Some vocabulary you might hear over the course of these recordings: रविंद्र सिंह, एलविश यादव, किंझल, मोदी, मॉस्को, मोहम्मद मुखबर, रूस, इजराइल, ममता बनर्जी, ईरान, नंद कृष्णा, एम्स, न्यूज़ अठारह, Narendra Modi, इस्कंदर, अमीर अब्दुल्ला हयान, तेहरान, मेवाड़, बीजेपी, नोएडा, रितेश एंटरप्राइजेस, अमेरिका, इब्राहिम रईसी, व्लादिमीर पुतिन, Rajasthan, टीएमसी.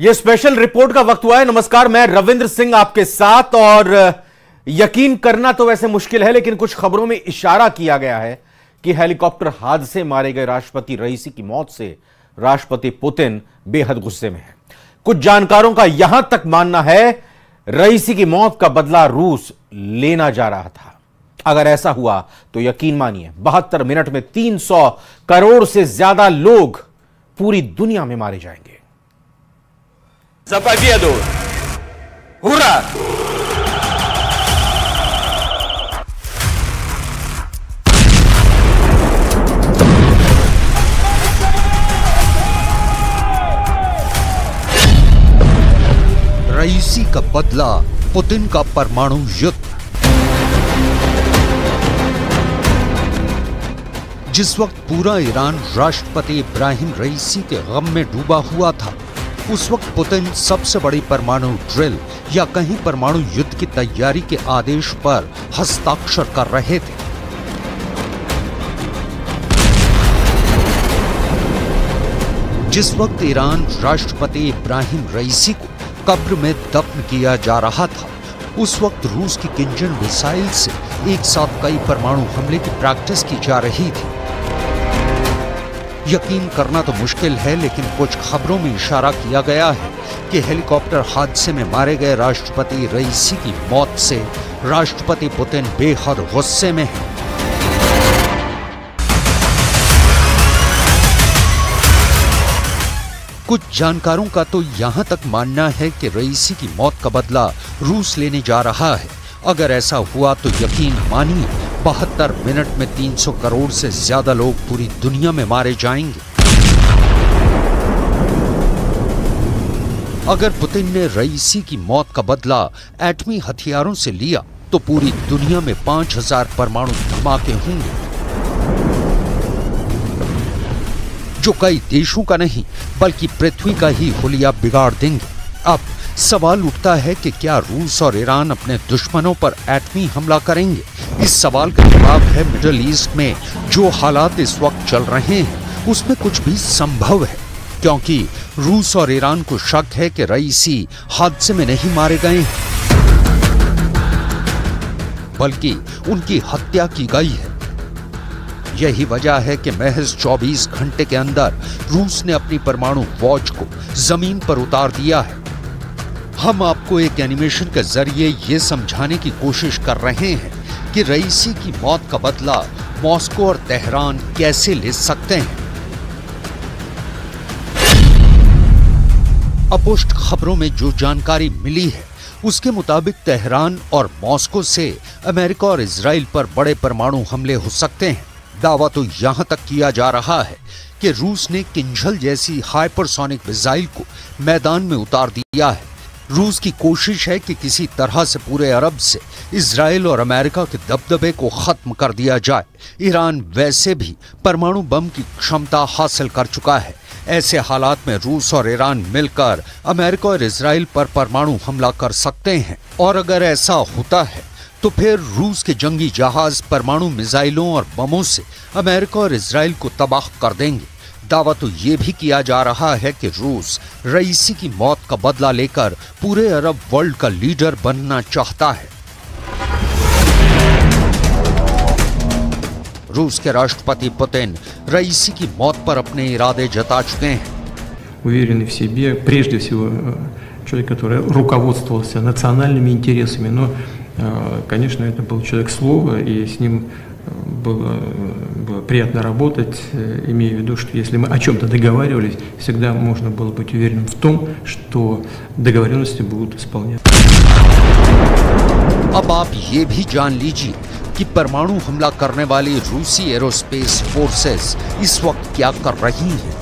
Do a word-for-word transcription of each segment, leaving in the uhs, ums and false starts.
ये special report का वक्त हुआ है। नमस्कार, मैं रविंद्र सिंह आपके साथ। और यकीन करना तो वैसे मुश्किल है, लेकिन कुछ खबरों में इशारा किया गया है कि हेलीकॉप्टर हादसे मारे गए राष्ट्रपति रईसी की मौत से राष्ट्रपति पुतिन बेहद गुस्से में हैं। कुछ जानकारों का यहां तक मानना है रईसी की मौत का बदला रूस लेना जा रहा था। अगर ऐसा हुआ तो यकीन मानिए बहत्तर मिनट में तीन सौ करोड़ से ज्यादा लोग पूरी दुनिया में मारे जाएंगे। Zapadnie dół! Hurra! रईसी का बदला, पुतिन का परमाणु युद्ध। जिस वक्त पूरा ईरान राष्ट्रपति इब्राहिम रईसी के गम में डूबा हुआ था, उस वक्त पुतिन सबसे बड़ी परमाणु ड्रिल या कहीं परमाणु युद्ध की तैयारी के आदेश पर हस्ताक्षर कर रहे थे। जिस वक्त ईरान राष्ट्रपति इब्राहिम रईसी को कब्र में दफन किया जा रहा था, उस वक्त रूस की किंजल मिसाइल से एक साथ कई परमाणु हमले की प्रैक्टिस की जा रही थी। यकीन करना तो मुश्किल है, लेकिन कुछ खबरों में इशारा किया गया है कि हेलीकॉप्टर हादसे में मारे गए राष्ट्रपति रईसी की मौत से राष्ट्रपति पुतिन बेहद गुस्से में हैं। कुछ जानकारों का तो यहां तक मानना है कि रईसी की मौत का बदला रूस लेने जा रहा है। अगर ऐसा हुआ तो यकीन मानिए बहत्तर मिनट में तीन सौ करोड़ से ज्यादा लोग पूरी दुनिया में मारे जाएंगे। अगर पुतिन ने रईसी की मौत का बदला एटमी हथियारों से लिया तो पूरी दुनिया में पांच हज़ार परमाणु धमाके होंगे, जो कई देशों का नहीं बल्कि पृथ्वी का ही हुलिया बिगाड़ देंगे। अब सवाल उठता है कि क्या रूस और ईरान अपने दुश्मनों पर एटमी हमला करेंगे? इस सवाल का जवाब है मिडिल ईस्ट में जो हालात इस वक्त चल रहे हैं उसमें कुछ भी संभव है, क्योंकि रूस और ईरान को शक है कि रईसी हादसे में नहीं मारे गए हैं बल्कि उनकी हत्या की गई है। यही वजह है कि महज चौबीस घंटे के अंदर रूस ने अपनी परमाणु वॉच को जमीन पर उतार दिया है। हम आपको एक एनिमेशन के जरिए ये समझाने की कोशिश कर रहे हैं कि रईसी की मौत का बदला मॉस्को और तेहरान कैसे ले सकते हैं। अपुष्ट खबरों में जो जानकारी मिली है उसके मुताबिक तेहरान और मॉस्को से अमेरिका और इजराइल पर बड़े परमाणु हमले हो सकते हैं। दावा तो यहां तक किया जा रहा है कि रूस ने किंझल जैसी हाइपरसोनिक मिसाइल को मैदान में उतार दिया है। रूस की कोशिश है कि किसी तरह से पूरे अरब से इजराइल और अमेरिका के दबदबे को खत्म कर दिया जाए। ईरान वैसे भी परमाणु बम की क्षमता हासिल कर चुका है। ऐसे हालात में रूस और ईरान मिलकर अमेरिका और इजराइल पर परमाणु हमला कर सकते हैं। और अगर ऐसा होता है तो फिर रूस के जंगी जहाज परमाणु मिसाइलों और बमों से अमेरिका और इजराइल को तबाह कर देंगे। दावा तो ये भी किया जा रहा है कि रूस रईसी की मौत का बदला लेकर पूरे अरब वर्ल्ड का लीडर बनना चाहता है। रूस के राष्ट्रपति पुतिन रईसी की मौत पर अपने इरादे जता चुके हैं। Конечно, это был человек слова, и с ним было, было приятно работать, имея в виду, что если мы о чем-то договаривались, всегда можно было быть уверенным в том, что договоренности будут исполняться. अब आप ये भी जान लीजिए कि परमाणु हमला करने वाली रूसी एरोस्पेस फोर्सेस इस वक्त क्या कर रही हैं।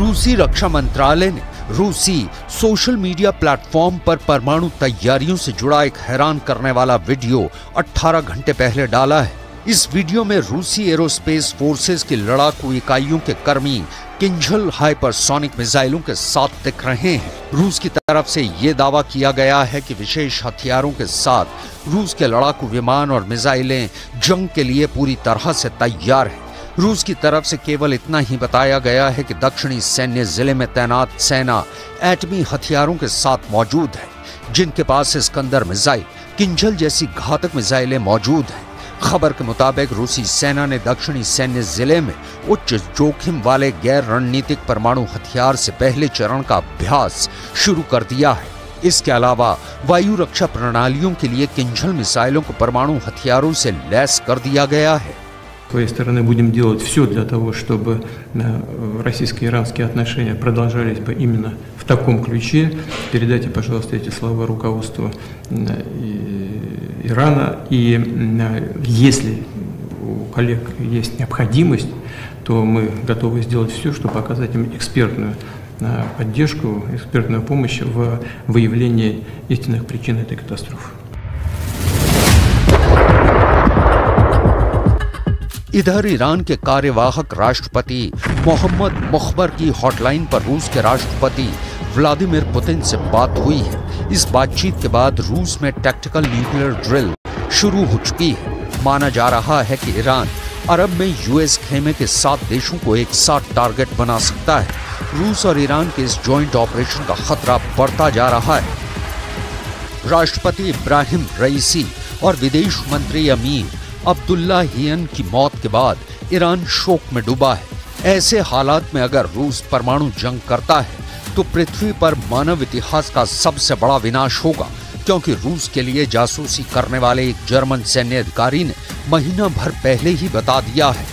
रूसी रक्षा मंत्रालय ने रूसी सोशल मीडिया प्लेटफॉर्म पर परमाणु तैयारियों से जुड़ा एक हैरान करने वाला वीडियो अठारह घंटे पहले डाला है। इस वीडियो में रूसी एरोस्पेस फोर्सेस की लड़ाकू इकाइयों के कर्मी किंझल हाइपरसोनिक मिसाइलों के साथ दिख रहे हैं। रूस की तरफ से ये दावा किया गया है कि विशेष हथियारों के साथ रूस के लड़ाकू विमान और मिसाइलें जंग के लिए पूरी तरह से तैयार हैं। रूस की तरफ से केवल इतना ही बताया गया है कि दक्षिणी सैन्य जिले में तैनात सेना एटमी हथियारों के साथ मौजूद है, जिनके पास इस्कंदर मिसाइल, किंझल जैसी घातक मिसाइलें मौजूद हैं। खबर के मुताबिक रूसी सेना ने दक्षिणी सैन्य जिले में उच्च जोखिम वाले गैर रणनीतिक परमाणु हथियार से पहले चरण का अभ्यास शुरू कर दिया है। इसके अलावा वायु रक्षा प्रणालियों के लिए किंझल मिसाइलों को परमाणु हथियारों से लैस कर दिया गया है। С стороны будем делать все для того, чтобы российско-иранские отношения продолжались бы именно в таком ключе. Передайте, пожалуйста, эти слова руководству Ирана. И если у коллег есть необходимость, то мы готовы сделать все, чтобы оказать им экспертную поддержку, экспертную помощь в выявлении истинных причин этой катастрофы. इधर ईरान के कार्यवाहक राष्ट्रपति मोहम्मद मुखबर की हॉटलाइन पर रूस के राष्ट्रपति व्लादिमीर पुतिन से बात हुई है। इस बातचीत के बाद रूस में टैक्टिकल न्यूक्लियर ड्रिल शुरू हो चुकी है। माना जा रहा है कि ईरान अरब में यूएस खेमे के सात देशों को एक साथ टारगेट बना सकता है। रूस और ईरान के इस ज्वाइंट ऑपरेशन का खतरा बढ़ता जा रहा है। राष्ट्रपति इब्राहिम रईसी और विदेश मंत्री अमीर अब्दुल्ला हयान की मौत के बाद ईरान शोक में डूबा है। ऐसे हालात में अगर रूस परमाणु जंग करता है तो पृथ्वी पर मानव इतिहास का सबसे बड़ा विनाश होगा, क्योंकि रूस के लिए जासूसी करने वाले एक जर्मन सैन्य अधिकारी ने महीना भर पहले ही बता दिया है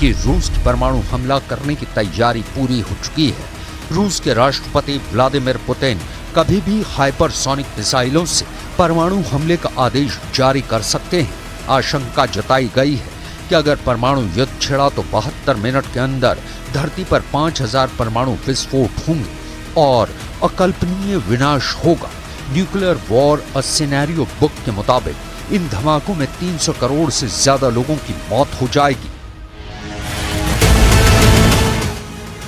कि रूस की परमाणु हमला करने की तैयारी पूरी हो चुकी है। रूस के राष्ट्रपति व्लादिमीर पुतिन कभी भी हाइपरसोनिक मिसाइलों से परमाणु हमले का आदेश जारी कर सकते हैं। आशंका जताई गई है कि अगर परमाणु युद्ध छिड़ा तो बहत्तर मिनट के अंदर धरती पर पाँच हज़ार परमाणु विस्फोट होंगे और अकल्पनीय विनाश होगा। Nuclear war a scenario book के मुताबिक इन धमाकों में तीन सौ करोड़ से ज्यादा लोगों की मौत हो जाएगी।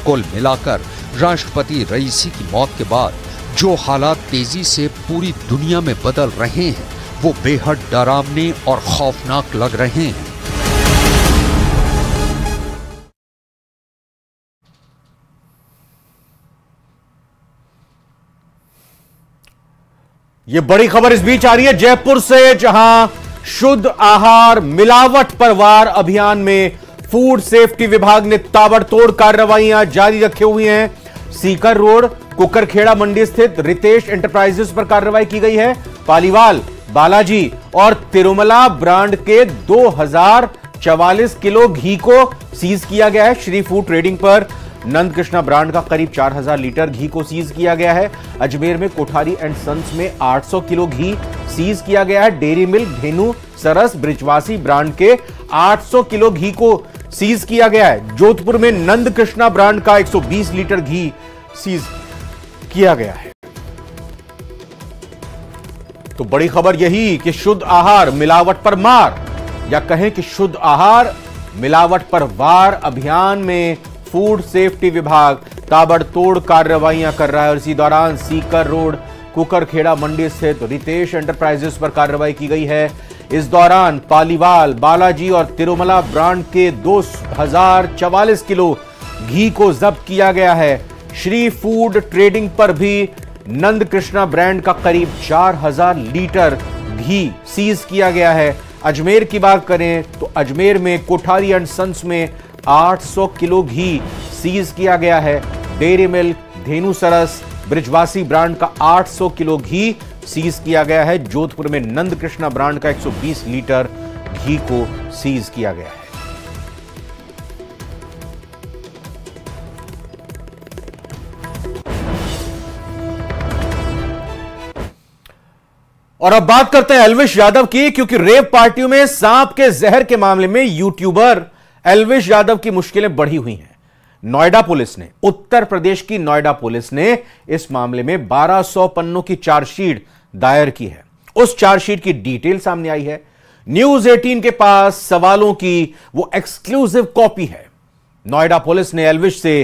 कुल मिलाकर राष्ट्रपति रईसी की मौत के बाद जो हालात तेजी से पूरी दुनिया में बदल रहे हैं वो बेहद डरावने और खौफनाक लग रहे हैं। ये बड़ी खबर इस बीच आ रही है जयपुर से, जहां शुद्ध आहार मिलावट पर वार अभियान में फूड सेफ्टी विभाग ने ताबड़तोड़ कार्रवाइयां जारी रखी हुई हैं। सीकर रोड कुकरखेड़ा मंडी स्थित रितेश एंटरप्राइजेस पर कार्रवाई की गई है। पालीवाल, बालाजी और तिरुमला ब्रांड के दो हज़ार चवालीस किलो घी को सीज किया गया है। श्री फूड ट्रेडिंग पर नंद कृष्णा ब्रांड का करीब चार हज़ार लीटर घी को सीज किया गया है। अजमेर में कोठारी एंड सन्स में आठ सौ किलो घी सीज किया गया है। डेयरी मिल्क धेनु सरस ब्रिजवासी ब्रांड के आठ सौ किलो घी को सीज किया गया है। जोधपुर में नंद कृष्णा ब्रांड का एक सौ बीस लीटर घी सीज किया गया है। तो बड़ी खबर यही कि शुद्ध आहार मिलावट पर मार, या कहें कि शुद्ध आहार मिलावट पर वार अभियान में फूड सेफ्टी विभाग ताबड़तोड़ कार्रवाइयां कर रहा है। और इसी दौरान सीकर रोड कुकरखेड़ा मंडी स्थित रितेश एंटरप्राइजेस पर कार्रवाई की गई है। इस दौरान पालीवाल, बालाजी और तिरुमला ब्रांड के दो हजार चवालीस किलो घी को जब्त किया गया है। श्री फूड ट्रेडिंग पर भी नंद कृष्णा ब्रांड का करीब चार हज़ार लीटर घी सीज किया गया है। अजमेर की बात करें तो अजमेर में कोठारी एंड सन्स में आठ सौ किलो घी सीज किया गया है। डेयरी मिल्क धेनु सरस ब्रिजवासी ब्रांड का आठ सौ किलो घी सीज किया गया है। जोधपुर में नंद कृष्णा ब्रांड का एक सौ बीस लीटर घी को सीज किया गया है। और अब बात करते हैं एलविश यादव की, क्योंकि रेप पार्टियों में सांप के जहर के मामले में यूट्यूबर एलविश यादव की मुश्किलें बढ़ी हुई हैं। नोएडा पुलिस ने उत्तर प्रदेश की नोएडा पुलिस ने इस मामले में बारह सौ पन्नों की चार्जशीट दायर की है। उस चार्जशीट की डिटेल सामने आई है। न्यूज़ अठारह के पास सवालों की वो एक्सक्लूसिव कॉपी है। नोएडा पुलिस ने एलविश से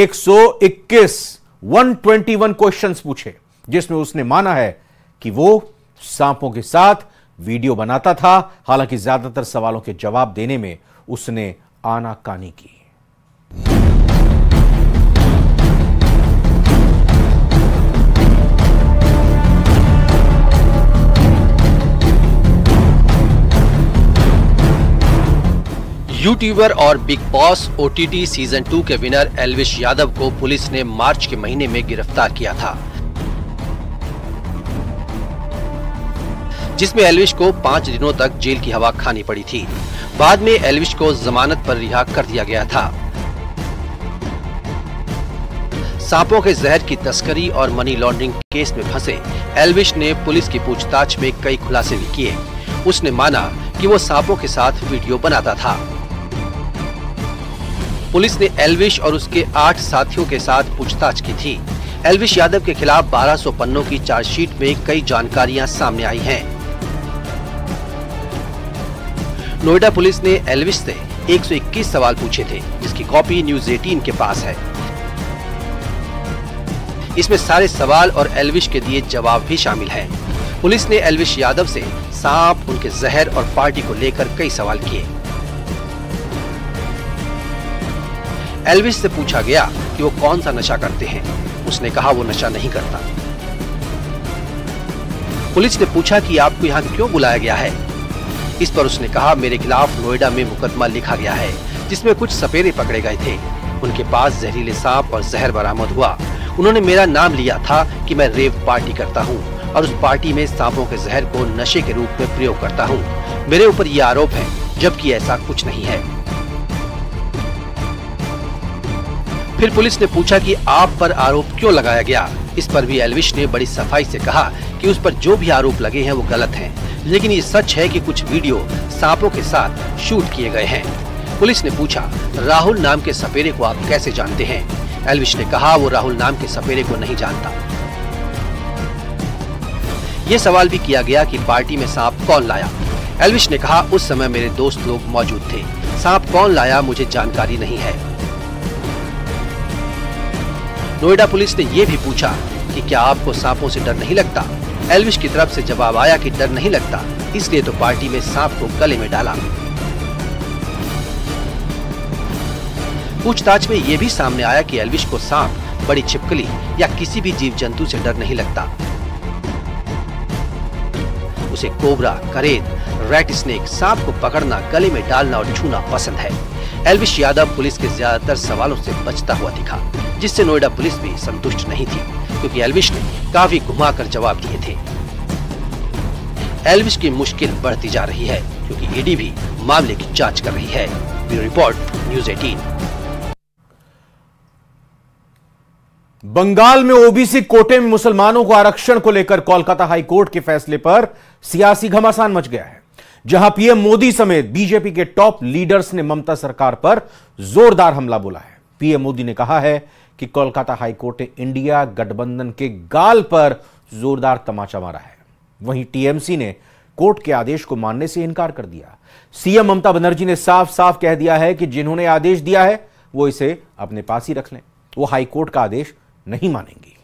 एक सौ इक्कीस वन ट्वेंटी वन क्वेश्चन पूछे, जिसमें उसने माना है कि वो सांपों के साथ वीडियो बनाता था। हालांकि ज्यादातर सवालों के जवाब देने में उसने आनाकानी की। यूट्यूबर और Bigg Boss OTT season two के विनर एलविश यादव को पुलिस ने मार्च के महीने में गिरफ्तार किया था, जिसमें एलविश को पाँच दिनों तक जेल की हवा खानी पड़ी थी। बाद में एलविश को जमानत पर रिहा कर दिया गया था। सांपों के जहर की तस्करी और मनी लॉन्ड्रिंग केस में फंसे एलविश ने पुलिस की पूछताछ में कई खुलासे भी किए। उसने माना कि वो सांपों के साथ वीडियो बनाता था। पुलिस ने एलविश और उसके आठ साथियों के साथ पूछताछ की थी। एलविश यादव के खिलाफ बारह सौ पन्नों की चार्जशीट में कई जानकारियां सामने आई हैं। नोएडा पुलिस ने एलविश से एक सौ इक्कीस सवाल पूछे थे, जिसकी कॉपी न्यूज़ अठारह के पास है। इसमें सारे सवाल और एलविश के दिए जवाब भी शामिल हैं। पुलिस ने एलविश यादव से सांप, उनके जहर और पार्टी को लेकर कई सवाल किए। एलविश से पूछा गया कि वो कौन सा नशा करते हैं। उसने कहा वो नशा नहीं करता। पुलिस ने पूछा कि आपको यहाँ क्यों बुलाया गया है। इस पर उसने कहा मेरे खिलाफ नोएडा में मुकदमा लिखा गया है, जिसमें कुछ सपेरे पकड़े गए थे। उनके पास जहरीले सांप और जहर बरामद हुआ। उन्होंने मेरा नाम लिया था कि मैं रेव पार्टी करता हूँ और उस पार्टी में सांपों के जहर को नशे के रूप में प्रयोग करता हूँ। मेरे ऊपर ये आरोप है, जबकि ऐसा कुछ नहीं है। फिर पुलिस ने पूछा कि आप पर आरोप क्यों लगाया गया। इस पर भी एलविश ने बड़ी सफाई से कहा कि उस पर जो भी आरोप लगे हैं वो गलत हैं, लेकिन ये सच है कि कुछ वीडियो सांपों के साथ शूट किए गए हैं। पुलिस ने पूछा राहुल नाम के सपेरे को आप कैसे जानते हैं। एलविश ने कहा वो राहुल नाम के सपेरे को नहीं जानता। ये सवाल भी किया गया कि पार्टी में सांप कौन लाया। एलविश ने कहा उस समय मेरे दोस्त लोग मौजूद थे। सांप कौन लाया मुझे जानकारी नहीं है। नोएडा पुलिस ने ये भी पूछा कि क्या आपको सांपों से डर नहीं लगता। एलविश की तरफ से जवाब आया कि डर नहीं लगता, इसलिए तो पार्टी में सांप को गले में डाला। पूछताछ में ये भी सामने आया कि एलविश को सांप, बड़ी छिपकली या किसी भी जीव जंतु से डर नहीं लगता। उसे कोबरा, करेद, रैट स्नेक, सांप को पकड़ना, गले में डालना और छूना पसंद है। एलविश यादव पुलिस के ज्यादातर सवालों से बचता हुआ दिखा, जिससे नोएडा पुलिस भी संतुष्ट नहीं थी, क्योंकि एलविश ने काफी घुमाकर जवाब दिए थे। एलविश की मुश्किल बढ़ती जा रही है, क्योंकि ईडी भी मामले की जांच कर रही है। ब्यूरो रिपोर्ट, न्यूज़ अठारह। बंगाल में ओबीसी कोटे में मुसलमानों को आरक्षण को लेकर कोलकाता हाईकोर्ट के फैसले पर सियासी घमासान मच गया है, जहां पीएम मोदी समेत बीजेपी के टॉप लीडर्स ने ममता सरकार पर जोरदार हमला बोला है। पीएम मोदी ने कहा है कि कोलकाता हाईकोर्ट ने इंडिया गठबंधन के गाल पर जोरदार तमाचा मारा है। वहीं टीएमसी ने कोर्ट के आदेश को मानने से इनकार कर दिया। सीएम ममता बनर्जी ने साफ साफ कह दिया है कि जिन्होंने आदेश दिया है वो इसे अपने पास ही रख लें, वो हाईकोर्ट का आदेश नहीं मानेंगी।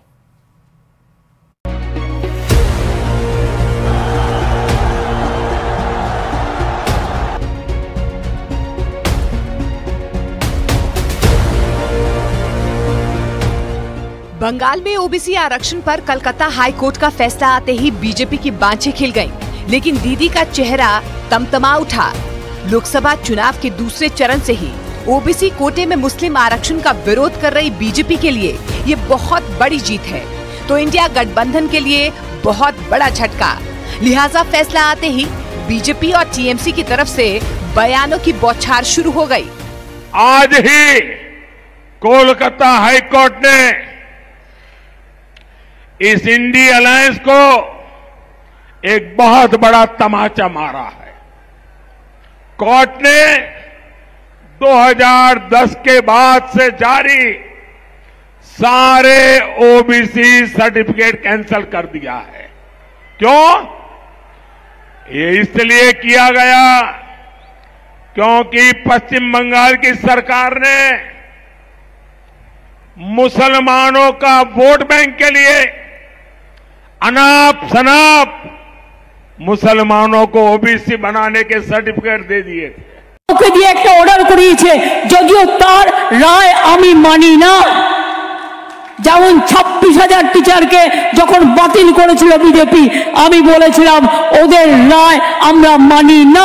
बंगाल में ओबीसी आरक्षण पर कलकत्ता हाई कोर्ट का फैसला आते ही बीजेपी की बांछें खिल गईं, लेकिन दीदी का चेहरा तमतमा उठा। लोकसभा चुनाव के दूसरे चरण से ही ओबीसी कोटे में मुस्लिम आरक्षण का विरोध कर रही बीजेपी के लिए ये बहुत बड़ी जीत है, तो इंडिया गठबंधन के लिए बहुत बड़ा झटका। लिहाजा फैसला आते ही बीजेपी और टीएमसी की तरफ से बयानों की बौछार शुरू हो गयी। आज ही कोलकाता हाईकोर्ट ने इस इंडी अलायंस को एक बहुत बड़ा तमाचा मारा है। कोर्ट ने दो हज़ार दस के बाद से जारी सारे ओबीसी सर्टिफिकेट कैंसिल कर दिया है। क्यों? ये इसलिए किया गया क्योंकि पश्चिम बंगाल की सरकार ने मुसलमानों का वोट बैंक के लिए अनाप शनाप मुसलमानों को ओबीसी बनाने के सर्टिफिकेट दे दिए थे। दिए एक ऑर्डर करिए जदिव तर राय आमी मानी ना যেমন छब्बीस हजार टीचर के जो बातिल करेছিল বিজেপি आमी बोलेছিলাম ওদের রায় আমরা মানি না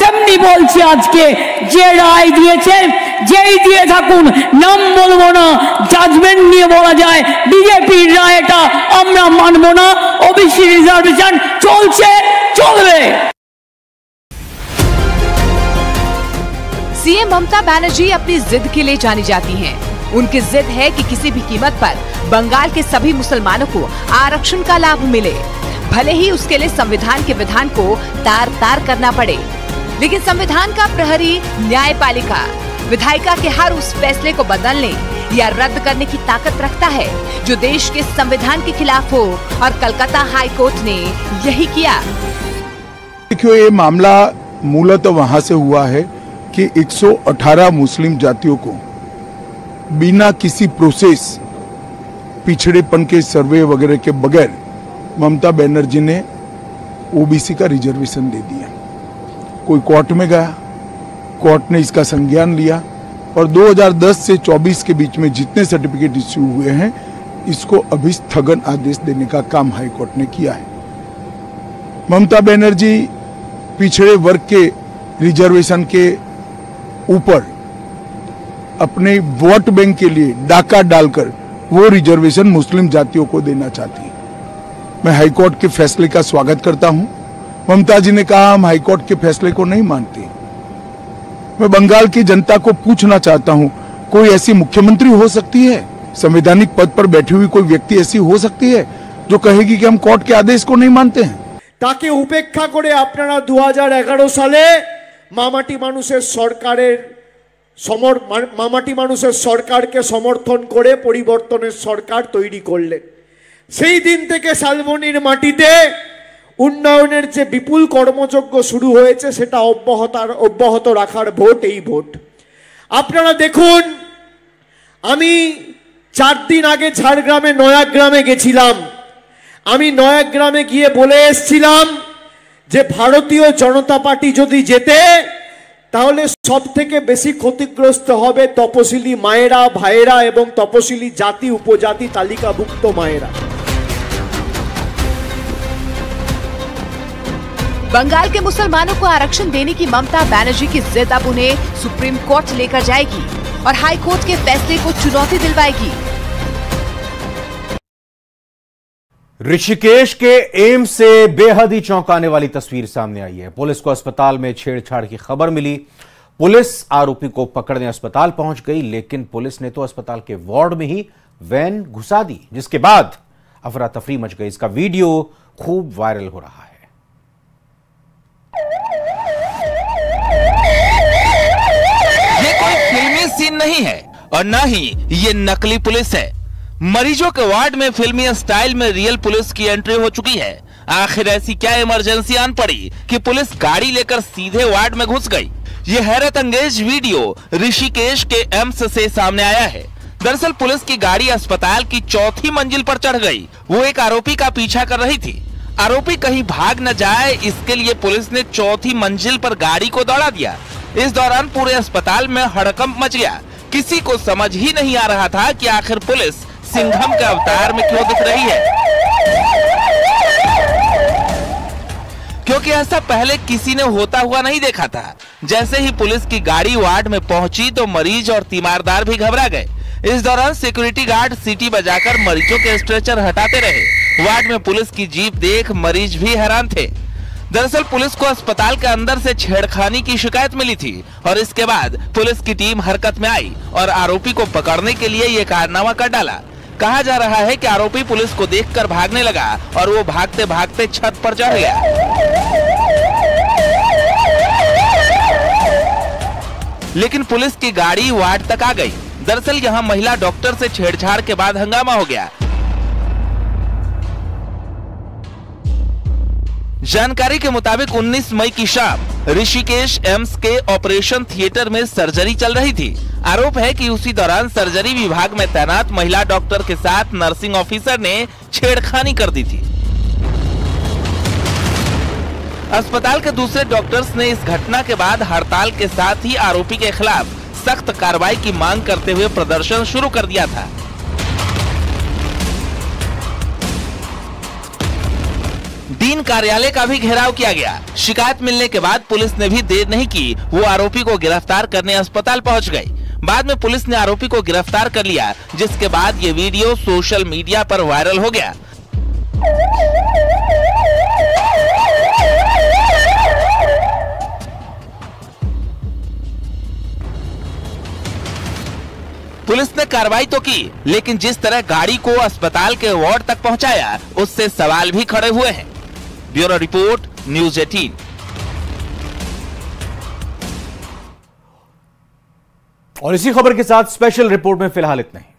তেমনি বলছি আজকে যে রায় দিয়েছে যেই দিয়ে থাকুন নাম বলবো না জাজমেন্ট নিয়ে বলা যায় বিজেপির রায়টা আমরা মানবো না ওবিসি রিজার্ভেশন চলছে চলবে। सीएम ममता बनर्जी अपनी जिद के लिए जानी जाती हैं। उनकी जिद है कि किसी भी कीमत पर बंगाल के सभी मुसलमानों को आरक्षण का लाभ मिले, भले ही उसके लिए संविधान के विधान को तार तार करना पड़े। लेकिन संविधान का प्रहरी न्यायपालिका विधायिका के हर उस फैसले को बदलने या रद्द करने की ताकत रखता है जो देश के संविधान के खिलाफ हो, और कलकत्ता हाईकोर्ट ने यही किया। देखियो ये मामला मूलतः वहाँ से हुआ है कि एक सौ अठारह मुस्लिम जातियों को बिना किसी प्रोसेस पिछड़ेपन के सर्वे वगैरह के बगैर ममता बनर्जी ने ओबीसी का रिजर्वेशन दे दिया। कोई कोर्ट में गया, कोर्ट ने इसका संज्ञान लिया और दो हज़ार दस से चौबीस के बीच में जितने सर्टिफिकेट इश्यू हुए हैं इसको अभी स्थगन आदेश देने का काम हाईकोर्ट ने किया है। ममता बनर्जी पिछड़े वर्ग के रिजर्वेशन के ऊपर अपने वोट बैंक के लिए डाका डालकर वो रिजर्वेशन मुस्लिम जातियों को देना चाहती है। मैं हाईकोर्ट के फैसले का स्वागत करता हूं। ममता जी ने कहा हम हाईकोर्ट के फैसले को नहीं मानते। मैं बंगाल की जनता को पूछना चाहता हूं, कोई ऐसी मुख्यमंत्री हो सकती है, संवैधानिक पद पर बैठी हुई कोई व्यक्ति ऐसी हो सकती है जो कहेगी कि हम कोर्ट के आदेश को नहीं मानते हैं? ताकि उपेक्षा करे अपनारा दो हजार एगारो साले मामाटी मानुषेर सरकारेर समर मामाटी मानुषेर सरकारके समर्थन करे परिवर्तनेर सरकार तैरी करलेन। सेई दिन थेके शालबनिर माटीते उन्नयनेर जे विपुल कर्मयज्ञ शुरू हयेछे सेटा अब्याहत अब्याहत राखार भोट एई भोट। आपनारा देखुन आमी चार दिन आगे झाड़ग्रामे नयाग्रामे गेछिलाम। आमी नयाग्रामे गिये बोले एसेछिलाम जे भारतीय जनता पार्टी जदि जेते ताहले सबथेके बेशी क्षतिग्रस्त होबे तपशिली मायेरा भाईरा एवं तपशिली जाति उपजाति तालिकाभुक्त मायेरा। बंगाल के मुसलमानों को आरक्षण देने की ममता बनर्जी की जिद अब उन्हें सुप्रीम कोर्ट लेकर जाएगी और हाई कोर्ट के फैसले को चुनौती दिलवाएगी। ऋषिकेश के एम्स से बेहद ही चौंकाने वाली तस्वीर सामने आई है। पुलिस को अस्पताल में छेड़छाड़ की खबर मिली, पुलिस आरोपी को पकड़ने अस्पताल पहुंच गई, लेकिन पुलिस ने तो अस्पताल के वार्ड में ही वैन घुसा दी, जिसके बाद अफरा तफरी मच गई। इसका वीडियो खूब वायरल हो रहा है। ये कोई फिल्मी सीन नहीं है और ना ही ये नकली पुलिस है। मरीजों के वार्ड में फिल्मी स्टाइल में रियल पुलिस की एंट्री हो चुकी है। आखिर ऐसी क्या इमरजेंसी आन पड़ी कि पुलिस गाड़ी लेकर सीधे वार्ड में घुस गई। ये हैरत अंगेज वीडियो ऋषिकेश के एम्स से सामने आया है। दरअसल पुलिस की गाड़ी अस्पताल की चौथी मंजिल पर चढ़ गई। वो एक आरोपी का पीछा कर रही थी। आरोपी कहीं भाग न जाए इसके लिए पुलिस ने चौथी मंजिल पर गाड़ी को दौड़ा दिया। इस दौरान पूरे अस्पताल में हड़कंप मच गया। किसी को समझ ही नहीं आ रहा था कि आखिर पुलिस सिंघम के अवतार में क्यों दिख रही है, क्योंकि ऐसा पहले किसी ने होता हुआ नहीं देखा था। जैसे ही पुलिस की गाड़ी वार्ड में पहुंची तो मरीज और तीमारदार भी घबरा गए। इस दौरान सिक्योरिटी गार्ड सीटी बजाकर मरीजों के स्ट्रेचर हटाते रहे। वार्ड में पुलिस की जीप देख मरीज भी हैरान थे। दरअसल पुलिस को अस्पताल के अंदर से छेड़खानी की शिकायत मिली थी और इसके बाद पुलिस की टीम हरकत में आई और आरोपी को पकड़ने के लिए ये कारनामा कर डाला। कहा जा रहा है कि आरोपी पुलिस को देखकर भागने लगा और वो भागते भागते छत पर चढ़ गया। लेकिन पुलिस की गाड़ी वार्ड तक आ गई। दरअसल यहाँ महिला डॉक्टर से छेड़छाड़ के बाद हंगामा हो गया। जानकारी के मुताबिक उन्नीस मई की शाम ऋषिकेश एम्स के ऑपरेशन थिएटर में सर्जरी चल रही थी। आरोप है कि उसी दौरान सर्जरी विभाग में तैनात महिला डॉक्टर के साथ नर्सिंग ऑफिसर ने छेड़खानी कर दी थी। अस्पताल के दूसरे डॉक्टर्स ने इस घटना के बाद हड़ताल के साथ ही आरोपी के खिलाफ सख्त कार्रवाई की मांग करते हुए प्रदर्शन शुरू कर दिया था। डीन कार्यालय का भी घेराव किया गया। शिकायत मिलने के बाद पुलिस ने भी देर नहीं की, वो आरोपी को गिरफ्तार करने अस्पताल पहुंच गई। बाद में पुलिस ने आरोपी को गिरफ्तार कर लिया, जिसके बाद ये वीडियो सोशल मीडिया पर वायरल हो गया। पुलिस ने कार्रवाई तो की, लेकिन जिस तरह गाड़ी को अस्पताल के वार्ड तक पहुंचाया, उससे सवाल भी खड़े हुए हैं। ब्यूरो रिपोर्ट, न्यूज़ अठारह। और इसी खबर के साथ स्पेशल रिपोर्ट में फिलहाल इतना ही।